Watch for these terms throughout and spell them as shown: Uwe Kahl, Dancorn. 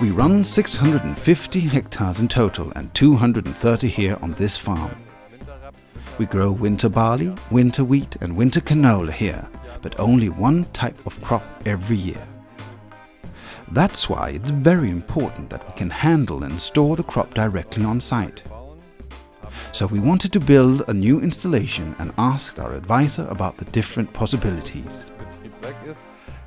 We run 650 hectares in total and 230 here on this farm. We grow winter barley, winter wheat and winter canola here, but only one type of crop every year. That's why it's very important that we can handle and store the crop directly on site. So we wanted to build a new installation and asked our advisor about the different possibilities.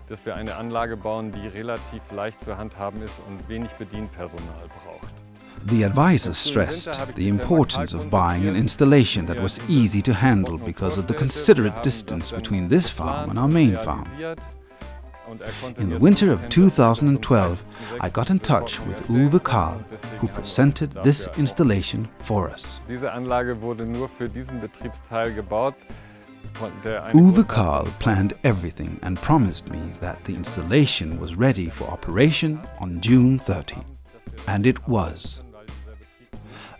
Dass wir eine Anlage bauen, die relativ leicht zu handhaben ist und wenig Bedienpersonal braucht. The advisor stressed the importance of buying an installation that was easy to handle because of the considerate distance between this farm and our main farm. In the winter of 2012, I got in touch with Uwe Kahl, who presented this installation for us. Diese Anlage wurde nur für diesen Betriebsteil gebaut. Uwe Kahl planned everything and promised me that the installation was ready for operation on June 30. And it was.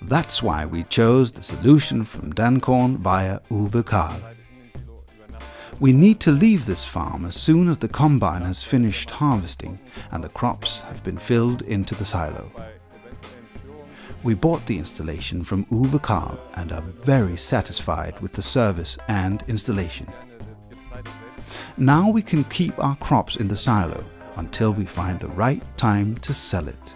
That's why we chose the solution from Dancorn via Uwe Kahl. We need to leave this farm as soon as the combine has finished harvesting and the crops have been filled into the silo. We bought the installation from Uwe Kahl and are very satisfied with the service and installation. Now we can keep our crops in the silo until we find the right time to sell it.